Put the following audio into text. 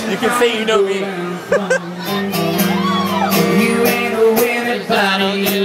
You can say you know me. You ain't a winner, buddy.